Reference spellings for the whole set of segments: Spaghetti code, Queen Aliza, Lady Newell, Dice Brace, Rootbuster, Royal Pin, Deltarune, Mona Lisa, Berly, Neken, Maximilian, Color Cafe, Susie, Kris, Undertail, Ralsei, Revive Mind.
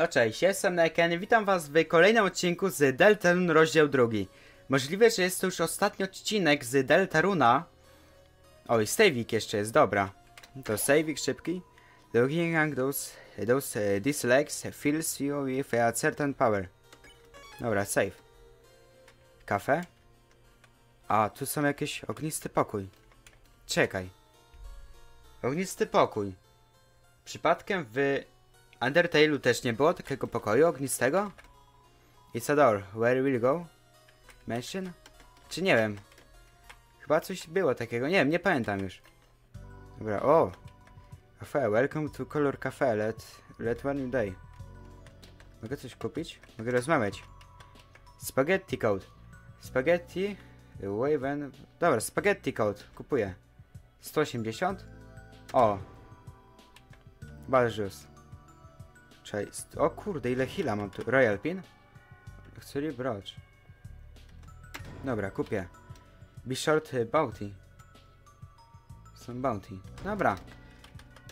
No cześć, jestem Neken i witam was w kolejnym odcinku z Deltarune rozdział 2. Możliwe, że jest to już ostatni odcinek z Deltaruna. Oj, save'ik jeszcze jest, dobra. To save'ik szybki. Looking at those dislikes fills you with a certain power. Dobra, save. Kafe? A, tu są jakieś ognisty pokój. Czekaj. Ognisty pokój. Przypadkiem w Undertailu też nie było takiego pokoju ognistego? It's a door. Where will go? Mansion? Czy nie wiem. Chyba coś było takiego. Nie wiem, nie pamiętam już. Dobra, o! Cafe. Welcome to Color Cafe. Let one day. Mogę coś kupić? Mogę rozmawiać. Spaghetti code. Spaghetti... Waven... Dobra, spaghetti code. Kupuję. 180? O! Balżus. O kurde, ile heala mam tu. Royal Pin? Chcę brać. Dobra, kupię. Be short bounty. Są bounty. Dobra.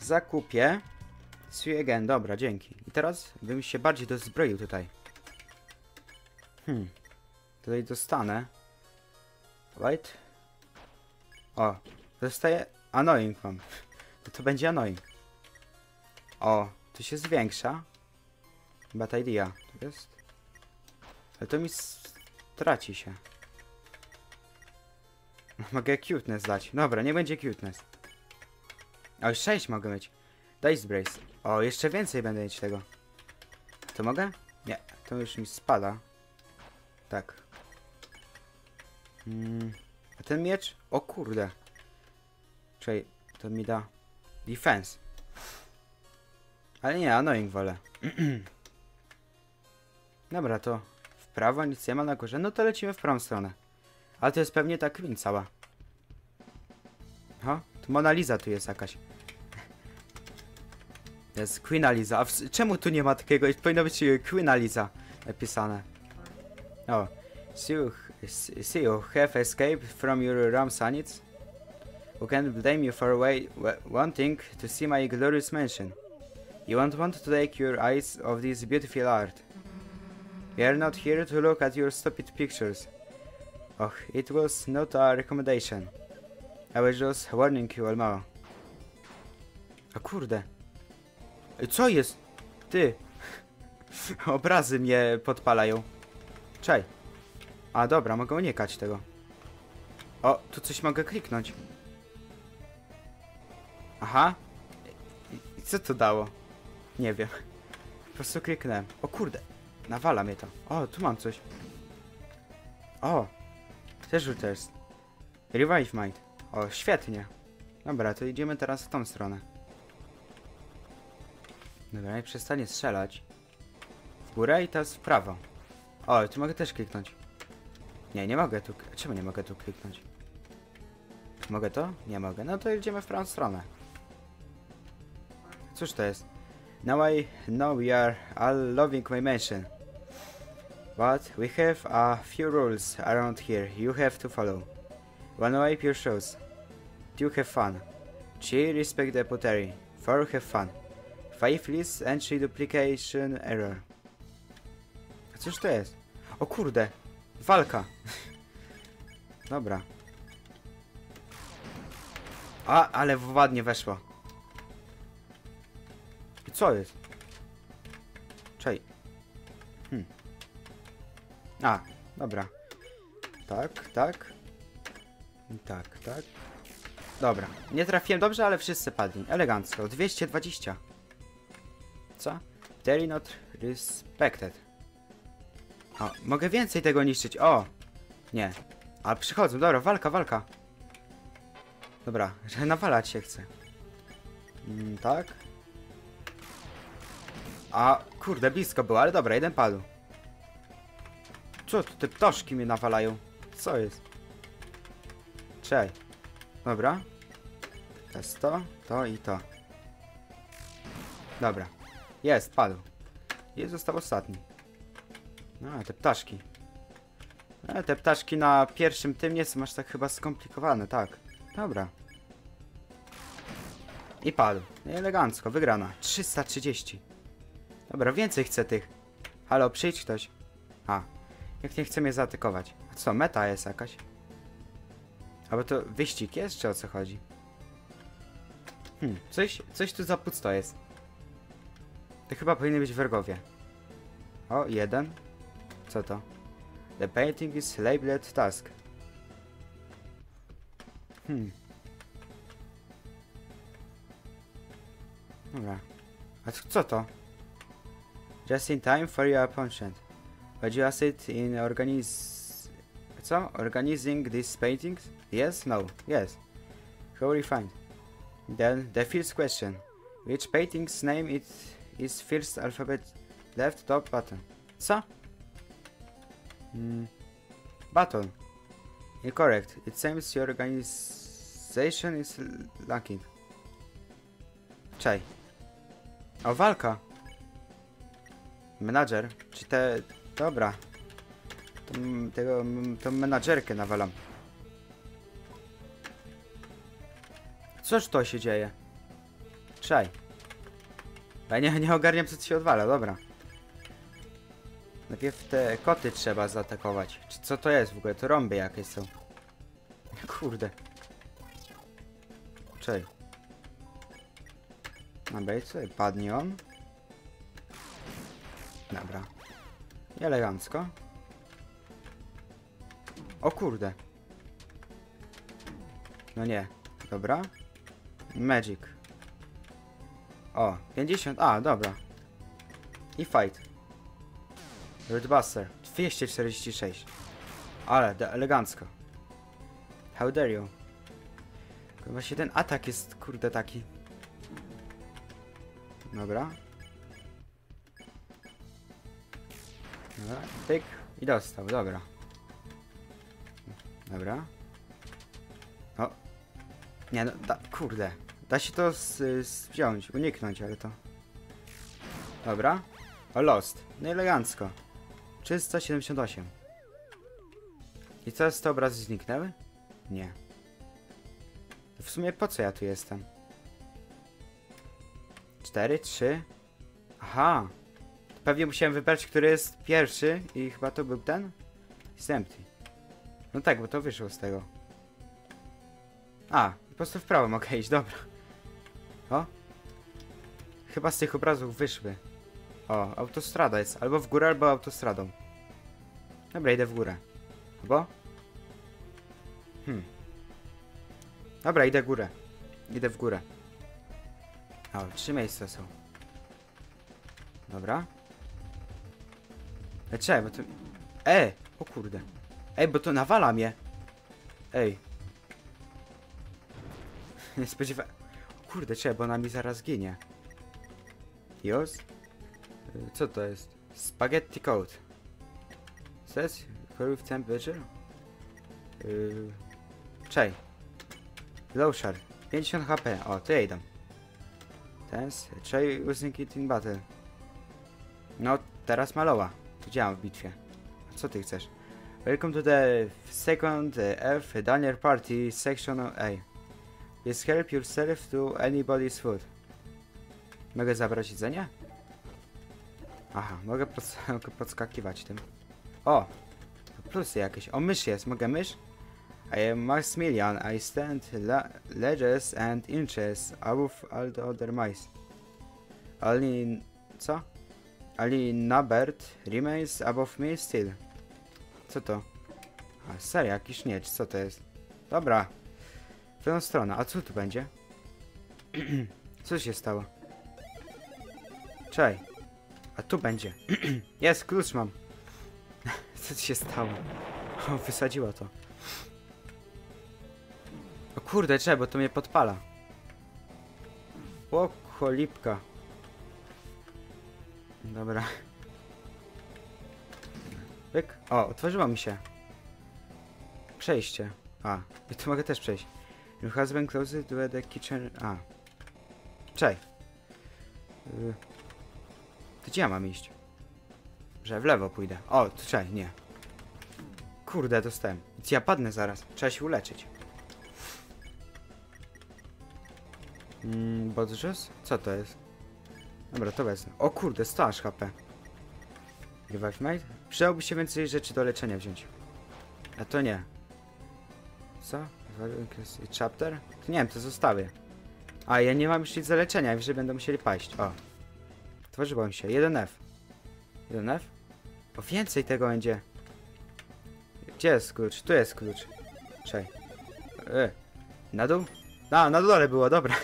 Zakupię. See again. Dobra, dzięki. I teraz bym się bardziej dozbroił tutaj. Tutaj dostanę. Light. O. Dostaję annoying mam. No to będzie annoying. O. To się zwiększa. Bad idea. To jest. Ale to mi straci się. Mogę cuteness dać. Dobra, nie będzie cuteness. O, 6 mogę mieć. Dice Brace. O, jeszcze więcej będę mieć tego. To mogę? Nie. To już mi spada. Tak. A ten miecz? O kurde. Czyli to mi da defense. Ale nie, annoying wolę. Dobra, to w prawo nic nie ma na górze. No to lecimy w prawą stronę. Ale to jest pewnie ta Queen cała. Ha? To Mona Lisa tu jest jakaś. To jest Queen Aliza. A czemu tu nie ma takiego? Powinno być Queen Aliza napisane. O. See you have escaped from your ram sanits. Who can blame you for wanting to see my glorious mansion? You won't want to take your eyes off this beautiful art. We are not here to look at your stupid pictures. Oh, it was not a recommendation. I was just warning you all now. A kurde. Co jest? Ty. Obrazy mnie podpalają. Czaj. A dobra, mogę unikać tego. O, tu coś mogę kliknąć. Aha. I co to dało? Nie wiem. Po prostu kliknąłem. O kurde. Nawala mnie to. O, tu mam coś. O. Też jest. Revive Mind. O, świetnie. Dobra, to idziemy teraz w tą stronę. Dobra, i przestanie strzelać. W górę i teraz w prawo. O, tu mogę też kliknąć. Nie, nie mogę tu... Czemu nie mogę tu kliknąć? Mogę to? Nie mogę. No to idziemy w prawą stronę. Cóż to jest? Now I know we are all loving my mansion. But we have a few rules around here you have to follow. One wipe your shoes. Two have fun. Three respect the pottery. Four have fun. Five lists and three duplication error. A cóż to jest? O kurde! Walka! Dobra. A, ale ładnie weszło. I co jest? Czaj. A, dobra. Tak, tak. Tak, tak. Dobra. Nie trafiłem dobrze, ale wszyscy padli. Elegancko. 220. Co? They're not respected. O, mogę więcej tego niszczyć. O! Nie. A przychodzą. Dobra, walka, walka. Dobra, że nawalać się chcę. Tak. A, kurde, blisko było, ale dobra, jeden padł. Co tu te ptoszki mnie nawalają? Co jest? Czej. Dobra. To jest to, to i to. Dobra. Jest, padł. I został ostatni. A, te ptaszki. A, te ptaszki na pierwszym tym nie są aż tak chyba skomplikowane, tak. Dobra. I padł. Elegancko, wygrana. 330. Dobra, więcej chcę tych. Halo, przyjdź ktoś. A, nikt nie chce mnie zaatakować. A co, meta jest jakaś? Albo to wyścig jest, czy o co chodzi? Coś tu za pusto jest. To chyba powinny być wrogowie. O, jeden. Co to? The painting is labeled task. Dobra. A co to? Just in time for your opponent. But you assist in organizing these paintings? Yes? No? Yes. How refined. Then the first question. Which painting's name it is first alphabet left top button? Co? Button. Incorrect. It seems your organization is lacking. Czaj. O, walka. Menadżer. Czy te... Dobra. Tą menadżerkę nawalam. Coż to się dzieje? Czaj. Ja nie ogarniam, co tu się odwala. Dobra. Najpierw te koty trzeba zaatakować. Czy co to jest w ogóle? To rąby jakieś są. Kurde. Czaj. Dobra, i sobie padnie on. Dobra. Elegancko. O kurde. No nie. Dobra. Magic. O, 50. A, dobra. I fight. Rootbuster. 246. Ale, elegancko. How dare you. Właśnie ten atak jest, kurde, taki. Dobra. Dobra, tyk. I dostał, dobra. Dobra. O. Nie no, kurde. Da się to wziąć, uniknąć, ale to... Dobra. O, lost. No elegancko. 378. I co, te obrazy zniknęły? Nie. To w sumie po co ja tu jestem? 4, 3... Aha! Pewnie musiałem wybrać, który jest pierwszy i chyba to był ten? It's empty. No tak, bo to wyszło z tego. A, po prostu w prawo mogę iść, dobra. O. Chyba z tych obrazów wyszły. O, autostrada jest. Albo w górę, albo autostradą. Dobra, idę w górę. Albo? Dobra, idę w górę. Idę w górę. O, 3 miejsca są. Dobra. Czekaj, bo to... Ej! O kurde. Ej, bo to nawala mnie. Ej. Nie spodziewałem... Kurde, czekaj, bo ona mi zaraz ginie. Już? Co to jest? Spaghetti code. Ses? Curve temperature? Czekaj. Low shard. 50 HP. O, to ja idę. Tens. Try using it in battle. No, teraz malowa. Widziałam w bitwie. Co ty chcesz? Welcome to the second F Daniel Party section A. Please help yourself to anybody's food. Mogę zabrać jedzenie? Aha, mogę podskakiwać tym. O! Plusy jakieś. O, mysz jest. Mogę mysz? I am Maximilian. I stand ledges and inches above all the other mice. Only... Co? Ali Nabert remains above me still. Co to? A serio, jakiś niecz, co to jest? Dobra. W tę stronę, a co tu będzie? Co się stało? Czaj. A tu będzie. Jest, klucz mam. Co się stało? O, wysadziło to. O kurde, czaj, bo to mnie podpala. O, cholipka. Dobra. Pyk. O, otworzyło mi się. Przejście. A, i tu mogę też przejść. Your husband closes to the kitchen... A. Czekaj. Gdzie ja mam iść? Że w lewo pójdę. O, tu czekaj, nie. Kurde, dostałem. Ja padnę zaraz. Trzeba się uleczyć. Bodrzus? Co to jest? Dobra, to wezmę. O kurde, 100 aż HP. Revive Mind? Przydałoby się więcej rzeczy do leczenia wziąć. A to nie. Co? Chapter? Nie wiem, to zostawię. A, ja nie mam już nic do leczenia, jeżeli będą musieli paść. O. Tworzyło mi się. 1F. 1F? O, więcej tego będzie. Gdzie jest klucz? Tu jest klucz. Czekaj. Na dół? A, na dole było, dobra.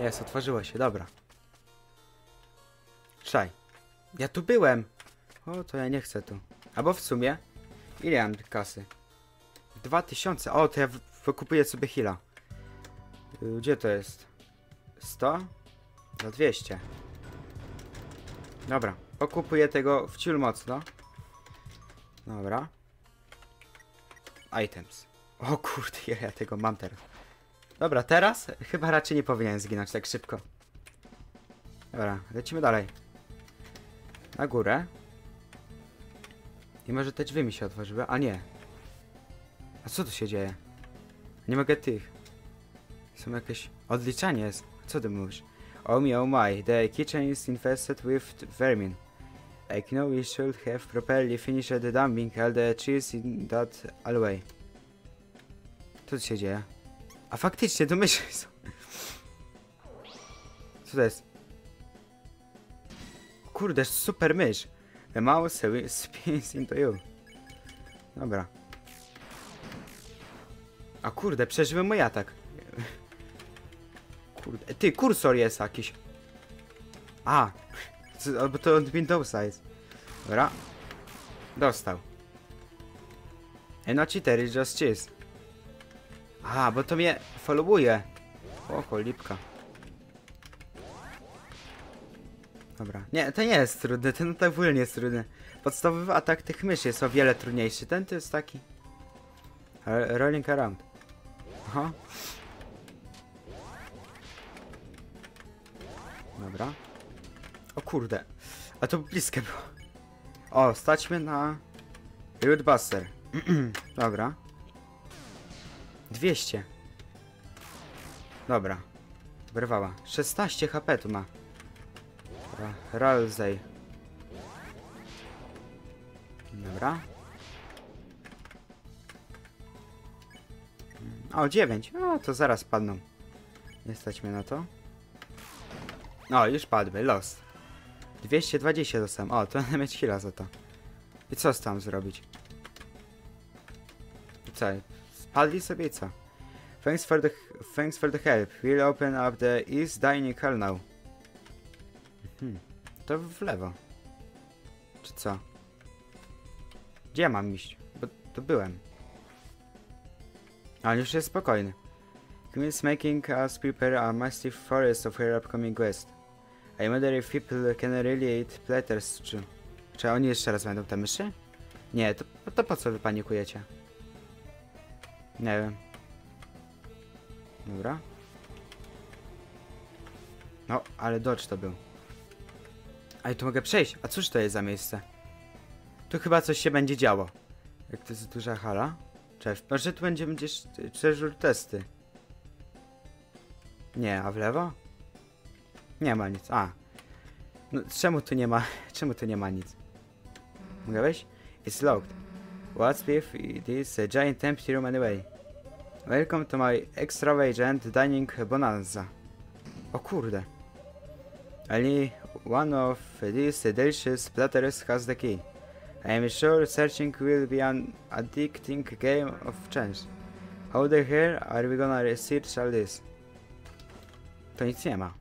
Jest, otworzyło się, dobra. Czekaj. Ja tu byłem. O, to ja nie chcę tu. Albo w sumie... Ile mam kasy? 2000. O, to ja wykupuję sobie heala. Gdzie to jest? 100? Za 200. Dobra. Pokupuję tego w ciul mocno. Dobra. Items. O kurde, ile ja tego mam teraz. Dobra, teraz chyba raczej nie powinienem zginąć tak szybko. Dobra, lecimy dalej. Na górę. I może te drzwi mi się otworzyły, a nie. A co tu się dzieje? Nie mogę tych. Są jakieś... Odliczanie jest. Co ty mówisz? Oh my, the kitchen is infested with vermin. I know we should have properly finished the dumping, all the cheese in that alleyway. Co tu się dzieje? A faktycznie, to myszy są. Co to jest? Kurde, super mysz. The mouse spins into you. Dobra. A kurde, przeżyłem mój atak. Kurde, ty, kursor jest jakiś. A, albo to od Windowsa jest. Dobra. Dostał. And no cheater, it's just cheese. A, bo to mnie followuje. O, cholipka. Dobra. Nie, to nie jest trudne, ten atak w ogóle nie jest trudny. Podstawowy atak tych myszy jest o wiele trudniejszy. Ten to jest taki... Rolling around. Aha. Dobra. O kurde. A to bliskie było. O, staćmy na... Rootbuster. Dobra. 200. Dobra. Brwała. 16 HP tu ma. Ralsei. Dobra. O, 9. O, to zaraz padną. Nie stać mnie na to. O, już padły. Los. 220 dostałem. O, to będę mieć heala za to. I co z tam zrobić? I co? Spadli sobie i co? Thanks for the help. We'll open up the East Dining Hall now. To w lewo. Czy co? Gdzie ja mam iść? Bo tu byłem. A, już jest spokojny. Queen's making us prepare a massive forest of her upcoming quest. I wonder if people can really eat platters. Czy oni jeszcze raz będą te myszy? Nie, to po co wy panikujecie? Nie wiem. Dobra. No, ale dodge to był. A i tu mogę przejść. A cóż to jest za miejsce? Tu chyba coś się będzie działo. Jak to jest duża hala? Cześć. Może tu będziesz przeżył testy. Nie, a w lewo? Nie ma nic. A. No, czemu tu nie ma? Czemu tu nie ma nic? Mogę wejść? It's locked. What's with this giant empty room anyway? Welcome to my extravagant dining bonanza. O kurde. Ali... One of these delicious platters has the key. I am sure searching will be an addicting game of chance. How the hell are we gonna search all this? To nic nie ma.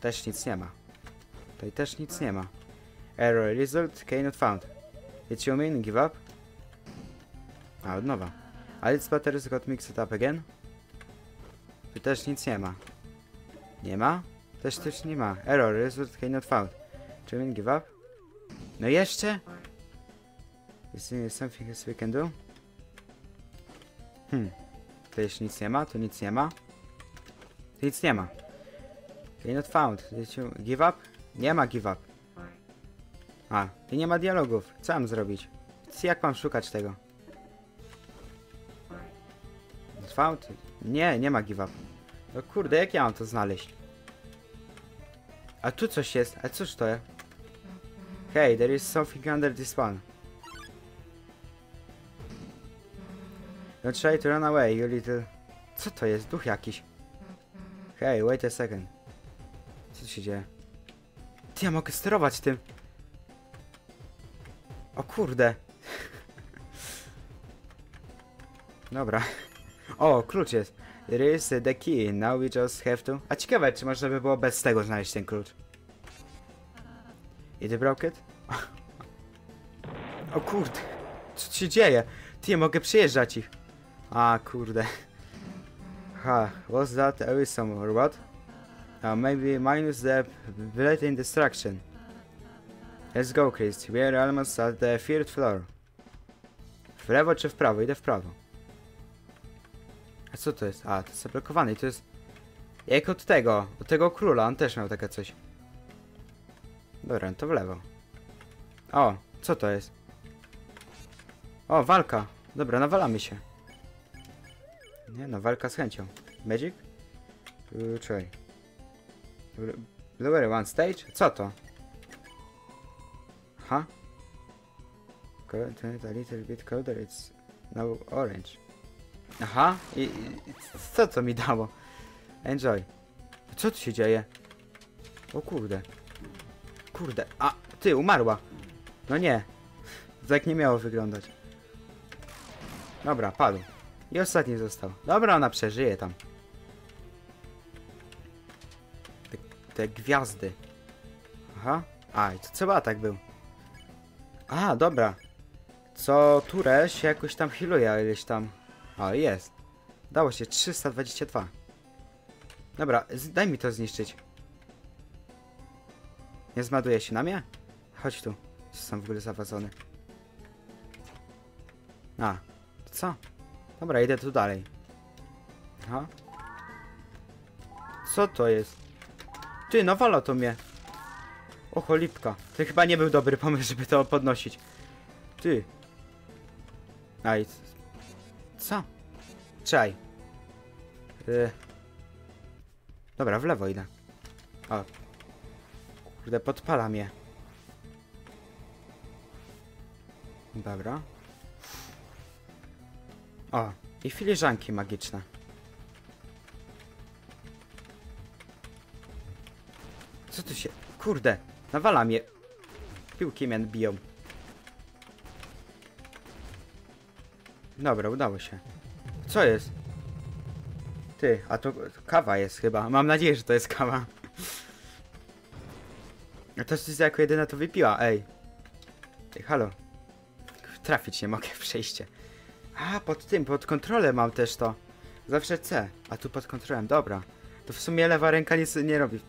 Też nic nie ma. Tutaj też nic nie ma. Error result cannot found. Did you mean give up? A, od nowa. All these platters got mixed up again. Tu też nic nie ma. Nie ma? Też nie ma. Error, result cannot found. Czy we give up? No jeszcze? Is there something else we can do? To jeszcze nic nie ma, tu nic nie ma. Tu nic nie ma. Cannot found. Did you give up? Nie ma give up. A, i nie ma dialogów. Co mam zrobić? Jak mam szukać tego? Found? Nie, nie ma give up. No kurde, jak ja mam to znaleźć? A tu coś jest, a cóż to jest? Hej, there is something under this one. Don't try to run away, you little... Co to jest? Duch jakiś. Hej, wait a second. Co się dzieje? Ty, ja mogę sterować tym. O kurde. Dobra. O, klucz jest. There is the key, now we just have to... A ciekawe, czy można by było bez tego znaleźć ten klucz. I the brocket? O kurde. Co się dzieje? Ty, ja mogę przyjeżdżać ich. A kurde. Ha, was that awesome or what? Maybe minus the blatant destruction. Let's go, Kris. We are almost at the third floor. W lewo czy w prawo? Idę w prawo. A co to jest? A, to jest zablokowane i to jest... Jak od tego. Od tego króla. On też miał takie coś. Dobra, to w lewo. O, co to jest? O, walka. Dobra, nawalamy się. Nie no, walka z chęcią. Magic? Czekaj. Lower one stage? Co to? Ha? Huh? A little bit colder, it's now orange. Aha, i co to mi dało? Enjoy. Co tu się dzieje? O kurde. Kurde, a ty umarła. No nie. Tak nie miało wyglądać. Dobra, padł. I ostatni został. Dobra, ona przeżyje tam. Te gwiazdy. Aha. A, i to chyba tak był. A, dobra. Co turę się jakoś tam healuje, ileś tam. O, jest. Dało się 322. Dobra, daj mi to zniszczyć. Nie zmaduje się na mnie? Chodź tu. Jestem w ogóle zawadzony. A, co? Dobra, idę tu dalej. Aha. Co to jest? Ty, no wala to mnie. O cholipka. To chyba nie był dobry pomysł, żeby to podnosić. Ty. Aj. Co? Czaj. Dobra, w lewo idę. O. Kurde, podpala mnie. Dobra. O, i filiżanki magiczne. Co tu się... Kurde, nawala mnie. Piłki mnie biją. Dobra, udało się. Co jest? Ty, a to kawa jest chyba. Mam nadzieję, że to jest kawa. A to Susie jako jedyna to wypiła, ej. Ej, halo. Trafić nie mogę w przejście. A, pod tym, pod kontrolę mam też to. Zawsze C, a tu pod kontrolą, dobra. To w sumie lewa ręka nic nie robi.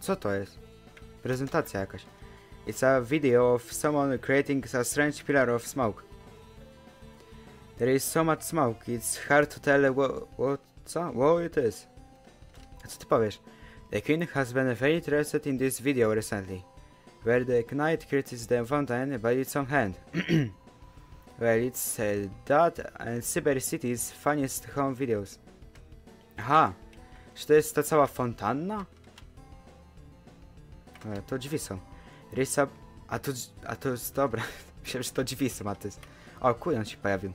Co to jest? Prezentacja jakaś. It's a video of someone creating a strange pillar of smoke. There is so much smoke, it's hard to tell what... Co? What it is? A co ty powiesz? The Queen has been very interested in this video recently. Where the knight critiques the fountain by its own hand. Well, it's that and Cyber City's funniest home videos. Aha! Czy to jest ta cała fontanna? To drzwi są. Rysa... A to jest... Dobra. Myślałem, że to drzwi są, a to jest... O, kujon się pojawił.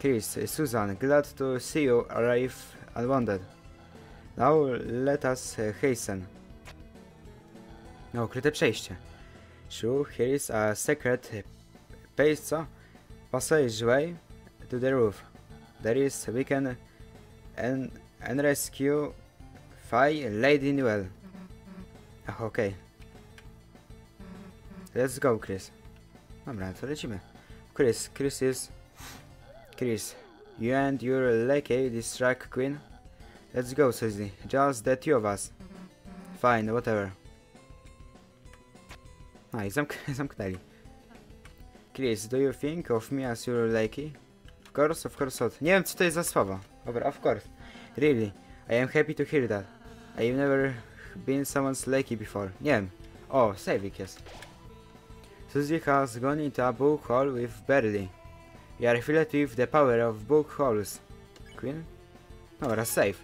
Kris, Susan, glad to see you arrive unwanted. Now let us hasten. No, ukryte przejście. Sure, here is a secret... co? Passageway to the roof. There is we can and rescue five Lady Newell. Ach, okej. Let's go, Kris. Dobra, to lecimy. Kris, you and your lackey distract Queen. Let's go, Susie. Just the two of us. Fine, whatever. A, i zamknęli. Kris, do you think of me as your lackey? Of course not. Nie wiem, co to jest za słowo. Dobra, of course. Really, I am happy to hear that. I've never been someone's lackey before. Nie wiem. O, saving jest. Susie has gone into a book hole with Berly. You are filled with the power of book holes. Queen? Dobra, save.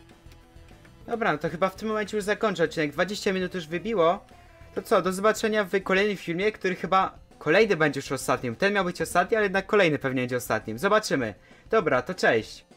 Dobra, no to chyba w tym momencie już zakończę odcinek. 20 minut już wybiło. To co, do zobaczenia w kolejnym filmie, który chyba... Kolejny będzie już ostatnim. Ten miał być ostatni, ale jednak kolejny pewnie będzie ostatnim. Zobaczymy. Dobra, to cześć.